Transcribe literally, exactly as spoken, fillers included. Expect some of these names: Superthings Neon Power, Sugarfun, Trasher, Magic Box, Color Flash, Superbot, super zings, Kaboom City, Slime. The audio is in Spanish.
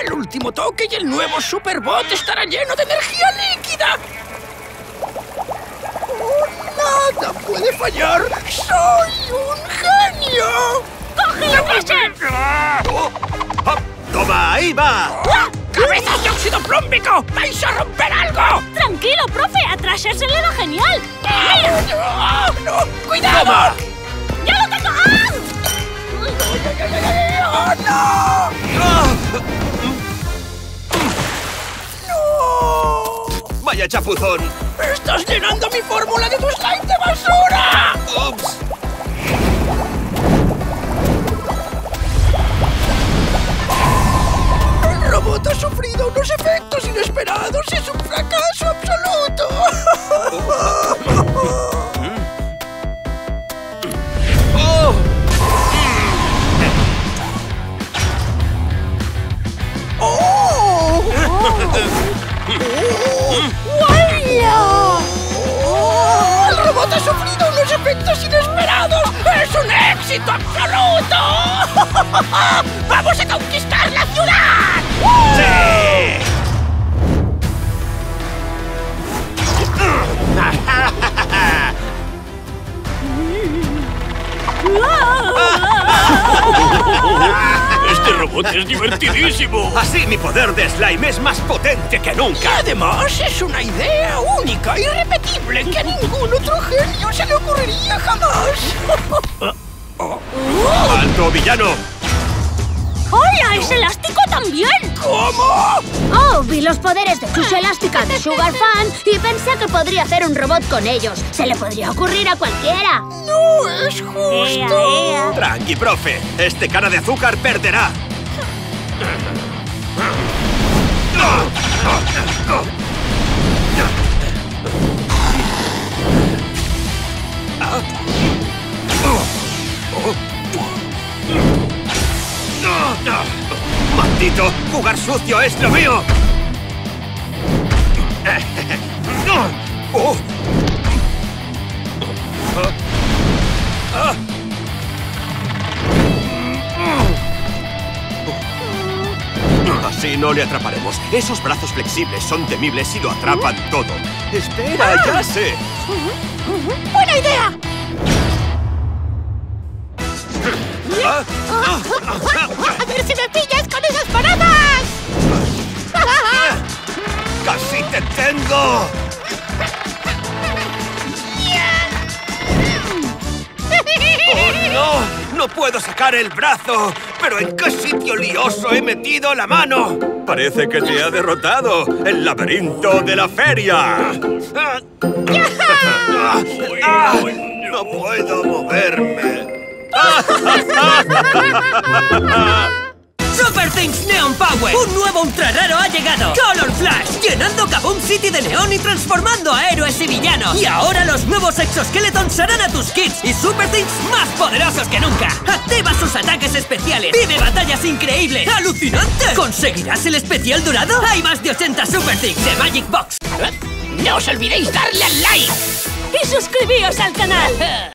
el último toque y el nuevo Superbot estará lleno de energía líquida. Oh, ¡nada puede fallar! ¡Soy un genio! ¡Cogido, Trasher! Oh, oh, ¡toma, ahí va! ¡Ah! ¡Cabezas de óxido plúmbico! ¡Vais a romper algo! Tranquilo, profe, a Trasher se le va genial. ¡Ah! ¡No, no! ¡Cuidado! ¡Toma! ¡Ya lo tengo! ¡Ah! ¡Oh, no! ¡No! ¡Vaya chapuzón! ¡Estás llenando mi fórmula de tu slime de basura! ¡Ups! El robot ha sufrido unos efectos inesperados y es un fracaso absoluto. ¡Hola! ¡Oh! ¡El robot ha sufrido unos efectos inesperados! ¡Es un éxito absoluto! ¡Vamos a conquistar la ciudad! ¡Sí! ¡Este robot es divertidísimo! Así mi poder de slime es más potente que nunca. Y además es una idea única, irrepetible, que a ningún otro genio se le ocurriría jamás. Oh. Oh. ¡Alto, villano! ¡Hola! ¡Es elástico también! ¿Cómo? Oh, vi los poderes de Fuso Elástica de Sugarfun y pensé que podría hacer un robot con ellos. Se le podría ocurrir a cualquiera. ¡No es justo! Ea, ea. Tranqui, profe. Este cara de azúcar perderá. ¡Maldito! ¡Jugar sucio es lo mío! ¡Oh! ¡Ah! Así no le atraparemos. Esos brazos flexibles son temibles y lo atrapan todo. ¡Espera, ah. ya sé! ¡Buena idea! ¿Ah? Ah, ah, ah, ah. ¡A ver si me pillas con esas paradas! ¡Casi te tengo! ¡Oh, no! ¡No puedo sacar el brazo! ¡Pero en qué sitio lioso he metido la mano! Parece que te ha derrotado el laberinto de la feria. Ah, ¡no puedo moverme! Superthings Neon Power. Un nuevo ultra raro ha llegado. Color Flash, llenando Kaboom City de neón y transformando a héroes y villanos. Y ahora los nuevos exoskeletons serán a tus kids y Superthings más poderosos que nunca. Activa sus ataques especiales. Vive batallas increíbles. ¡Alucinante! ¿Conseguirás el especial dorado? Hay más de ochenta Superthings de Magic Box. No os olvidéis darle al like y suscribíos al canal.